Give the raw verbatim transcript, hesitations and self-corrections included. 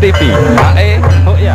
T V A E Hoya.